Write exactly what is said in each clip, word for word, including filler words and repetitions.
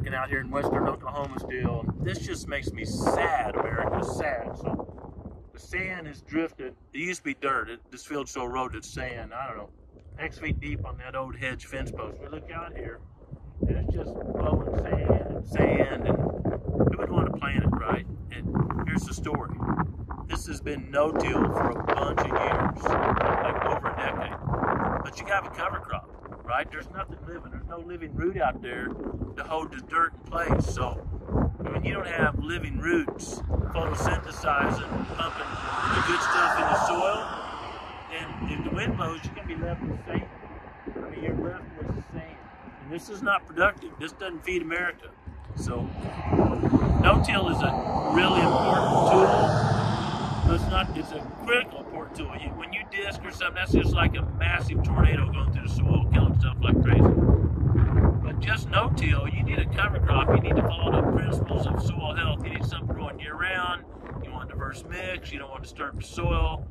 working out here in western Oklahoma still. This just makes me sad, America, sad. So the sand has drifted. It used to be dirt. It, this field's so eroded sand, I don't know, X feet deep on that old hedge fence post. We look out here, and it's just blowing sand and sand, and who would want to plant it, right? And here's the story. This has been no-till for a bunch of years, like over a decade. But you got a cover crop, right? There's nothing living. There's no living root out there to hold the dirt in place. So when you don't have living roots photosynthesizing, pumping the good stuff in the soil, and if the wind blows, you're going to be left with sand. I mean, you're left with sand. And this is not productive. This doesn't feed America. So no-till is a really important tool. It's not, it's a critical important tool. You, when you disc or something, that's just like a massive tornado going through the soil, killing stuff like crazy. But just no-till, you need a cover crop. You need to follow the principles of soil health. You need something growing year-round. You want a diverse mix. You don't want to disturb the soil.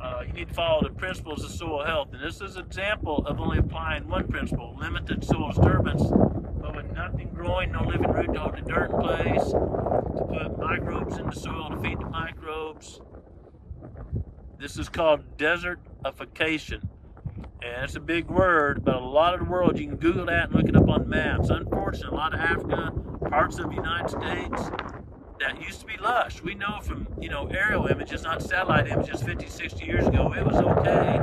Uh, you need to follow the principles of soil health. And this is an example of only applying one principle, limited soil disturbance, but with nothing growing, no living root to hold the dirt in place, to put microbes in the soil to feed the microbes. This is called desertification, and it's a big word, but a lot of the world, you can Google that and look it up on maps. Unfortunately, a lot of Africa, parts of the United States, that used to be lush. We know from, you know, aerial images, not satellite images, fifty, sixty years ago, it was okay,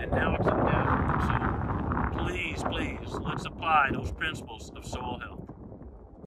and now it's a new. So please, please, let's apply those principles of soil health.